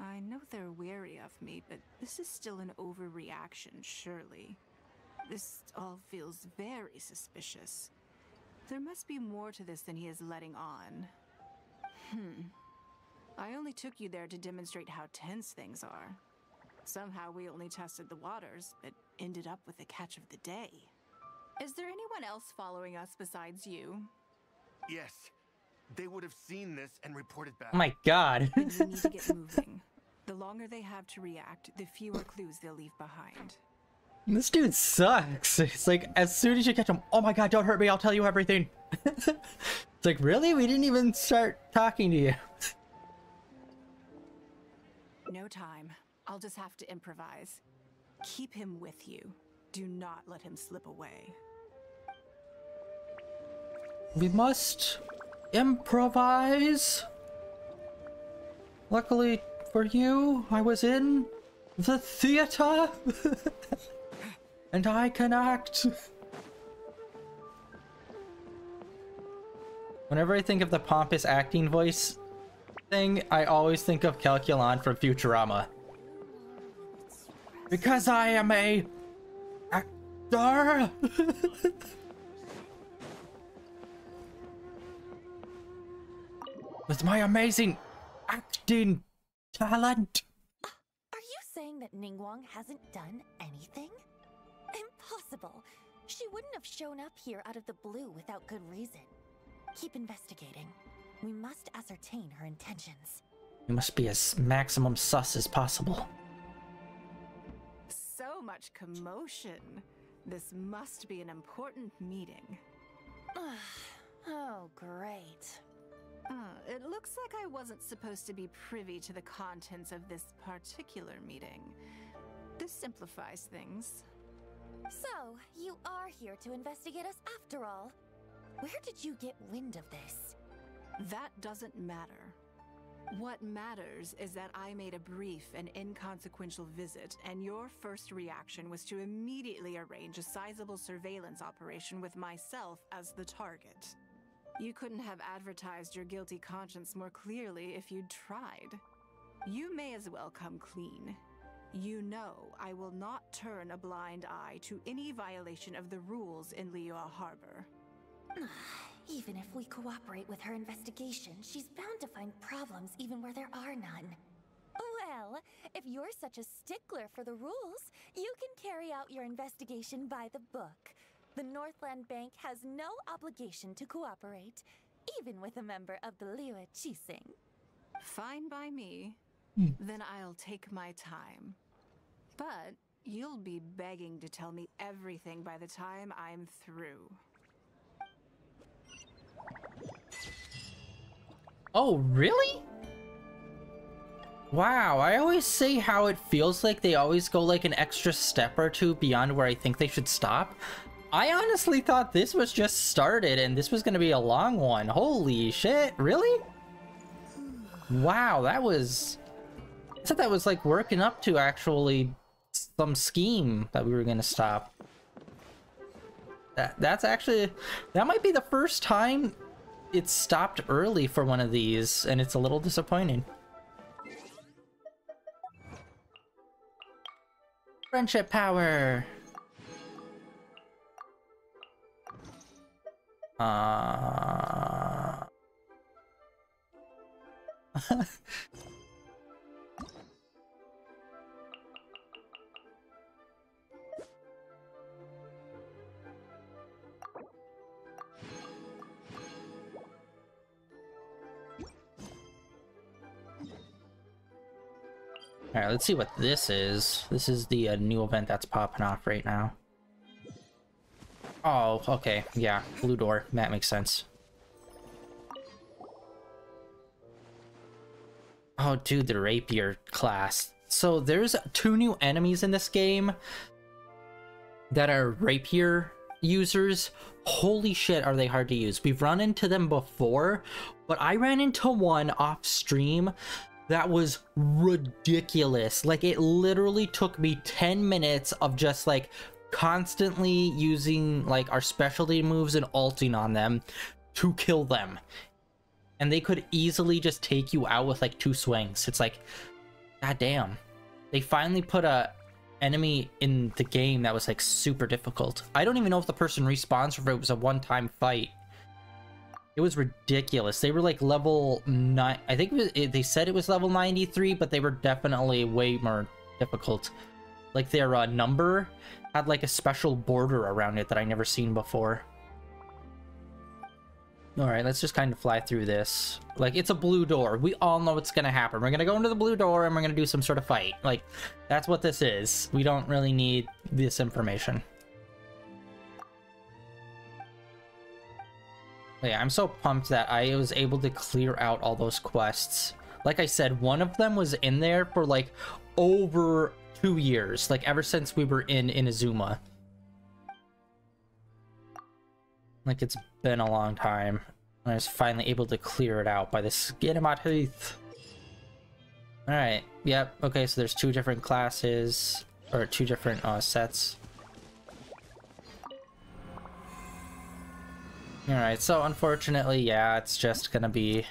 I know they're wary of me, but this is still an overreaction, surely. This all feels very suspicious. There must be more to this than he is letting on. I only took you there to demonstrate how tense things are. Somehow we only tested the waters, but ended up with the catch of the day. Is there anyone else following us besides you? Yes. They would have seen this and reported back. Oh my god. We need to get moving. The longer they have to react, the fewer clues they'll leave behind. This dude sucks. It's like, as soon as you catch him, oh my god, don't hurt me, I'll tell you everything. It's like, really? We didn't even start talking to you. No time. I'll just have to improvise. Keep him with you. Do not let him slip away. We must improvise. Luckily for you, I was in the theater and I can act. Whenever I think of the pompous acting voice thing, I always think of Calculon from Futurama. Because I am a actor. With my amazing acting talent. Are you saying that Ningguang hasn't done anything? Impossible. She wouldn't have shown up here out of the blue without good reason. Keep investigating. We must ascertain her intentions. We must be as maximum sus as possible. So much commotion. This must be an important meeting. Oh, great. It looks like I wasn't supposed to be privy to the contents of this particular meeting. This simplifies things. So, you are here to investigate us after all. Where did you get wind of this? That doesn't matter. What matters is that I made a brief and inconsequential visit, and your first reaction was to immediately arrange a sizable surveillance operation with myself as the target. You couldn't have advertised your guilty conscience more clearly if you'd tried. You may as well come clean. You know I will not turn a blind eye to any violation of the rules in Liyue Harbor. Even if we cooperate with her investigation, she's bound to find problems even where there are none. Well, if you're such a stickler for the rules, you can carry out your investigation by the book. The Northland Bank has no obligation to cooperate, even with a member of the Liyue Qixing. Fine by me. Then I'll take my time. But you'll be begging to tell me everything by the time I'm through. Oh, really? Wow, I always say how it feels like they always go like an extra step or two beyond where I think they should stop. I honestly thought this was just started and this was gonna be a long one. Holy shit, really? Wow, that was... I thought that was like working up to actually some scheme that we were gonna stop. That's actually... That might be the first time it stopped early for one of these, and it's a little disappointing. Friendship power! All right, let's see what this is. This is the new event that's popping off right now. Oh, okay, yeah, blue door. That makes sense. Oh, dude, the rapier class. So there's 2 new enemies in this game that are rapier users. Holy shit, are they hard to use. We've run into them before, but I ran into one off stream that was ridiculous. Like, it literally took me 10 minutes of just, like, constantly using like our specialty moves and ulting on them to kill them, and they could easily just take you out with like 2 swings. It's like, god damn, they finally put a enemy in the game that was like super difficult. I don't even know if the person respawns or if it was a one-time fight. It was ridiculous. They were like level 9, I think they said it was level 93, but they were definitely way more difficult. Like, their number had like a special border around it that I never seen before. All right, let's just kind of fly through this. Like, it's a blue door. We all know what's gonna happen. We're gonna go into the blue door and we're gonna do some sort of fight. Like, that's what this is. We don't really need this information. But yeah, I'm so pumped that I was able to clear out all those quests. Like I said, one of them was in there for like over 2 years, like ever since we were in Inazuma. Like, it's been a long time. And I was finally able to clear it out by the skin of my teeth. Alright, yep, okay, so there's 2 different classes, or 2 different sets. Alright, so unfortunately, yeah, it's just gonna be...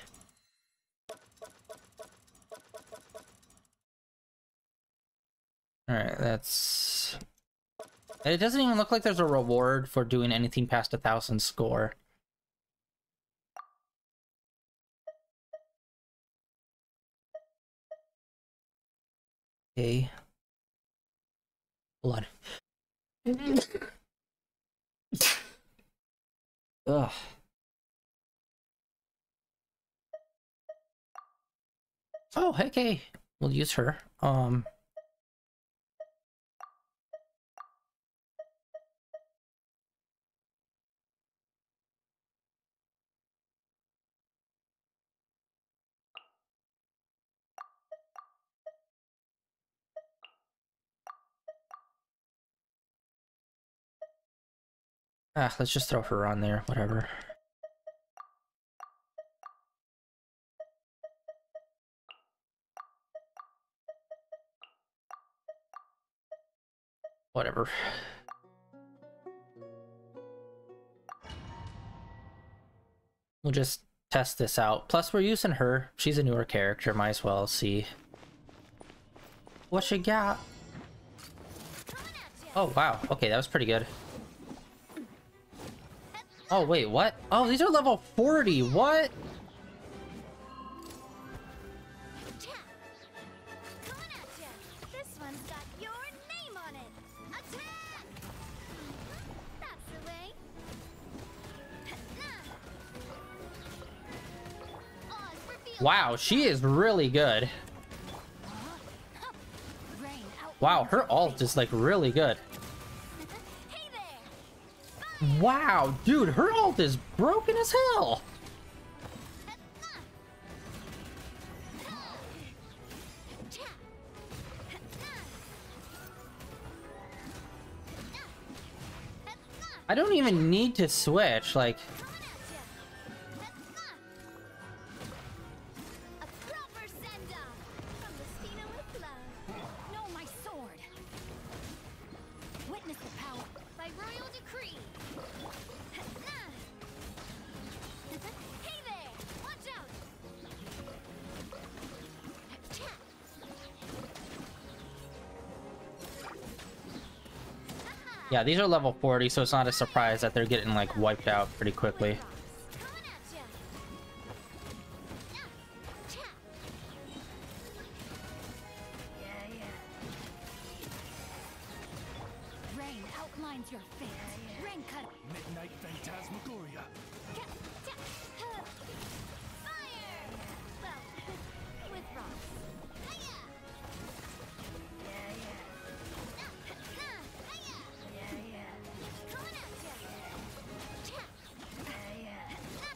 Alright, that's... It doesn't even look like there's a reward for doing anything past 1,000 score. Okay. Blood. Ugh. Oh, hey, okay. We'll use her. Ah, let's just throw her on there, whatever. Whatever. We'll just test this out. Plus, we're using her. She's a newer character. Might as well see what she got. Oh, wow. Okay, that was pretty good. Oh, wait, what? Oh, these are level 40, what? Wow, she is really good. Wow, her ult is like really good. Wow, dude, her ult is broken as hell! I don't even need to switch, like... Yeah, these are level 40, so it's not a surprise that they're getting, like, wiped out pretty quickly.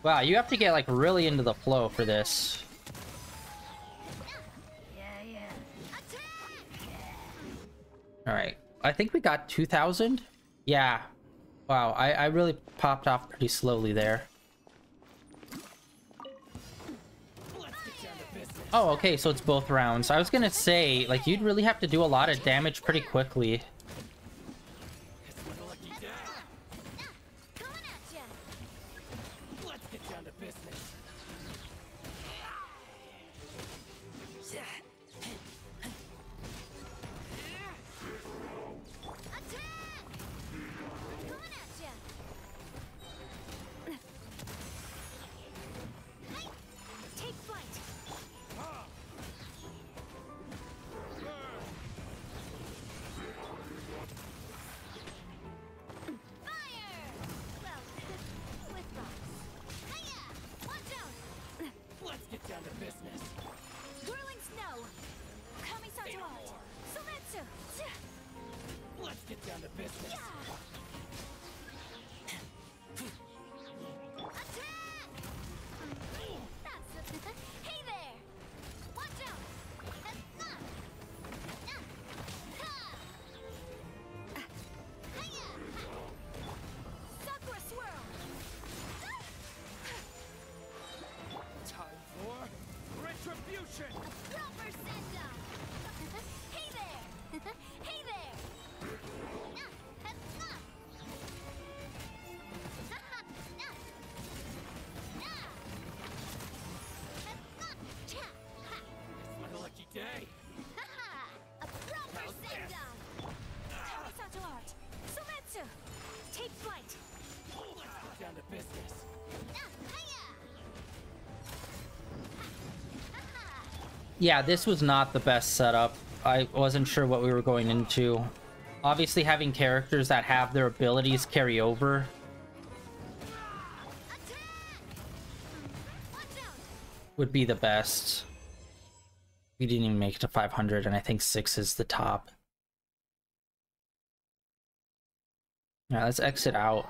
Wow, you have to get, like, really into the flow for this. Alright, I think we got 2,000? Yeah. Wow, I really popped off pretty slowly there. Oh, okay, so it's both rounds. I was gonna say, like, you'd really have to do a lot of damage pretty quickly. Yeah, this was not the best setup. I wasn't sure what we were going into. Obviously, having characters that have their abilities carry over. Would be the best. We didn't even make it to 500, and I think 6 is the top. Yeah, let's exit out.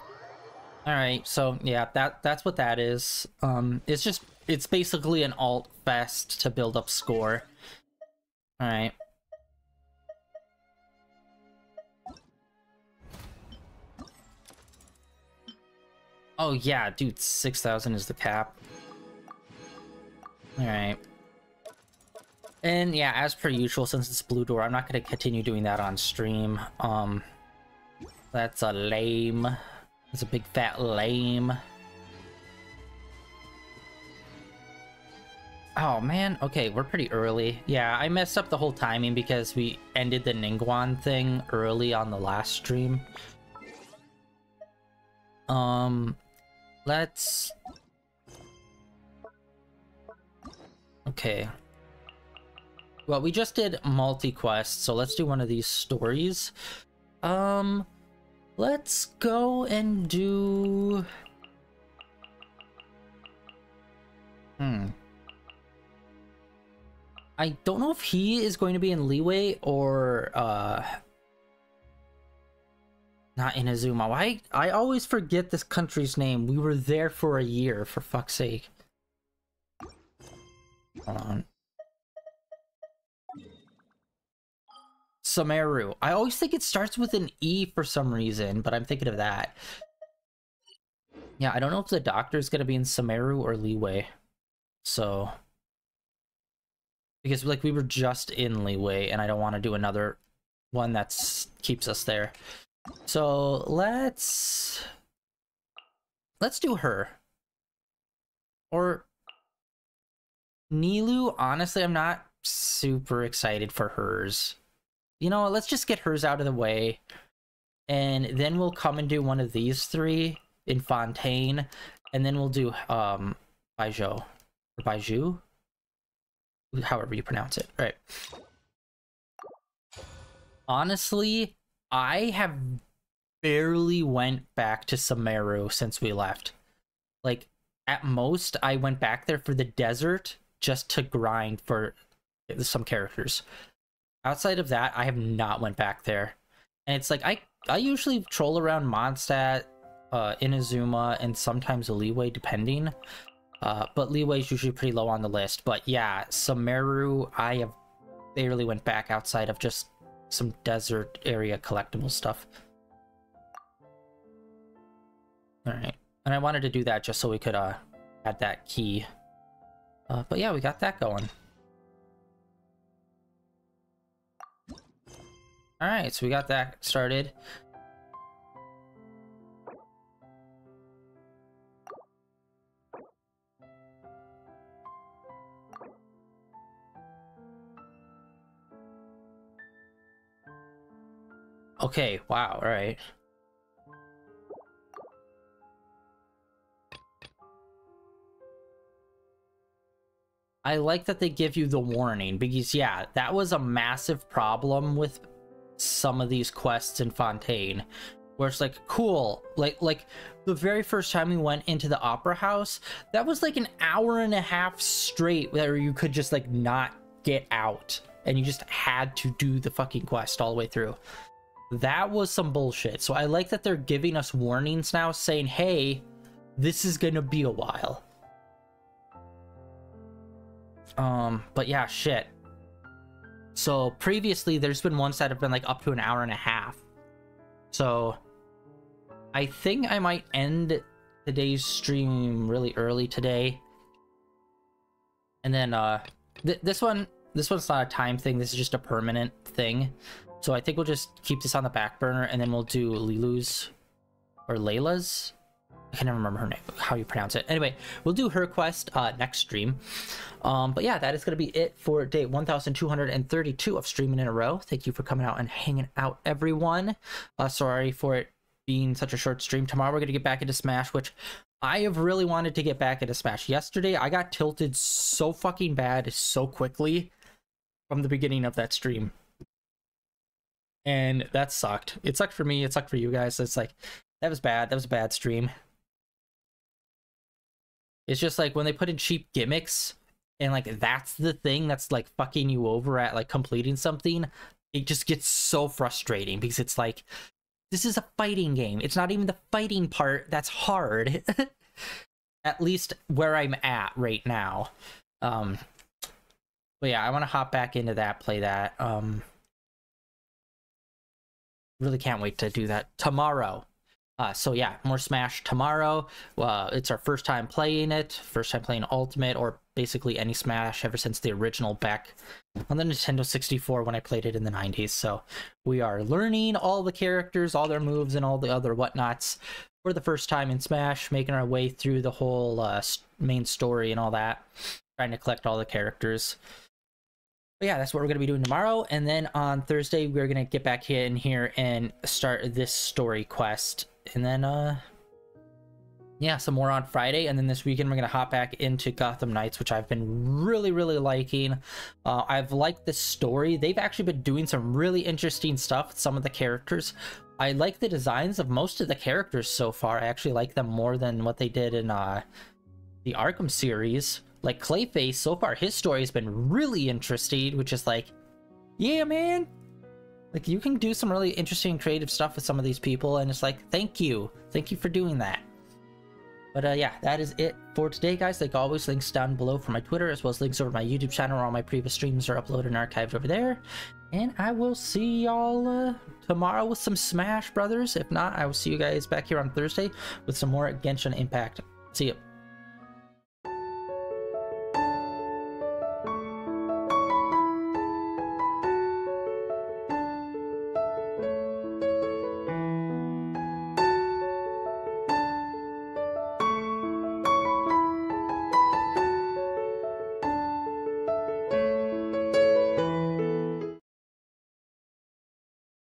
Alright, so yeah, that's what that is. It's basically an alt fest to build up score. Alright. Oh yeah, dude, 6,000 is the cap. Alright. And yeah, as per usual, since it's Blue Door, I'm not going to continue doing that on stream. That's a lame. That's a big fat lame. Oh man, okay, we're pretty early. Yeah, I messed up the whole timing because we ended the Ningguang thing early on the last stream. Let's... Okay. Well, we just did multi-quest, so let's do one of these stories. Let's go and do... I don't know if he is going to be in Liyue or, not Inazuma. Why? I always forget this country's name. We were there for a year, for fuck's sake. Hold on. Sumeru. I always think it starts with an E for some reason, but I'm thinking of that. Yeah, I don't know if the doctor's gonna be in Sumeru or Liyue. So... Because, like, we were just in Liyue, and I don't want to do another one that keeps us there. So, let's... Let's do her. Or... Nilu, honestly, I'm not super excited for hers. You know what, let's just get hers out of the way, and then we'll come and do one of these three in Fontaine, and then we'll do Beidou, or Beidou, however you pronounce it. All right. Honestly, I have barely went back to Sumeru since we left. Like, at most, I went back there for the desert just to grind for some characters. Outside of that, I have not went back there. And it's like, I usually troll around Mondstadt, Inazuma, and sometimes Liyue, depending. But Liyue is usually pretty low on the list. But yeah, Sumeru, I have barely went back outside of just some desert area collectible stuff. Alright. And I wanted to do that just so we could add that key. But yeah, we got that going. All right, so we got that started. Okay, wow, all right. I like that they give you the warning because, yeah, that was a massive problem with some of these quests in Fontaine, where it's like, cool, like the very first time we went into the opera house, that was like an hour and a half straight where you could just like not get out, and you just had to do the fucking quest all the way through. That was some bullshit. So I like that they're giving us warnings now, saying, hey, this is gonna be a while. But yeah, shit. So previously, there's been ones that have been like up to an hour and a half. So I think I might end today's stream really early today. And then this one's not a time thing. This is just a permanent thing. So I think we'll just keep this on the back burner, and then we'll do Lilu's or Layla's. I can never remember her name, how you pronounce it. Anyway, we'll do her quest next stream. But yeah, that is going to be it for day 1232 of streaming in a row. Thank you for coming out and hanging out, everyone. Sorry for it being such a short stream. Tomorrow we're going to get back into Smash, which I have really wanted to get back into Smash. Yesterday, I got tilted so fucking bad so quickly from the beginning of that stream. And that sucked. It sucked for me. It sucked for you guys. It's like, that was bad. That was a bad stream. It's just like when they put in cheap gimmicks and like that's the thing that's like fucking you over at like completing something. It just gets so frustrating because it's like, this is a fighting game. It's not even the fighting part that's hard. At least where I'm at right now. But yeah, I want to hop back into that, play that. Really can't wait to do that tomorrow. So yeah, more Smash tomorrow. It's our first time playing it. First time playing Ultimate or basically any Smash ever since the original back on the Nintendo 64 when I played it in the 90s. So we are learning all the characters, all their moves, and all the other whatnots for the first time in Smash, making our way through the whole main story and all that, trying to collect all the characters. But yeah, that's what we're going to be doing tomorrow. And then on Thursday, we're going to get back here in here and start this story quest. And then, yeah, some more on Friday. And then this weekend, we're going to hop back into Gotham Knights, which I've been really, really liking. I've liked this story. They've actually been doing some really interesting stuff with some of the characters. I like the designs of most of the characters so far. I actually like them more than what they did in the Arkham series. Like Clayface, so far his story has been really interesting, which is like, yeah, man, like you can do some really interesting creative stuff with some of these people, and it's like, thank you for doing that. But yeah, that is it for today, guys. Like always, links down below for my Twitter, as well as links over my YouTube channel where all my previous streams are uploaded and archived over there. And I will see y'all tomorrow with some Smash Brothers. If not, I will see you guys back here on Thursday with some more Genshin Impact. See ya.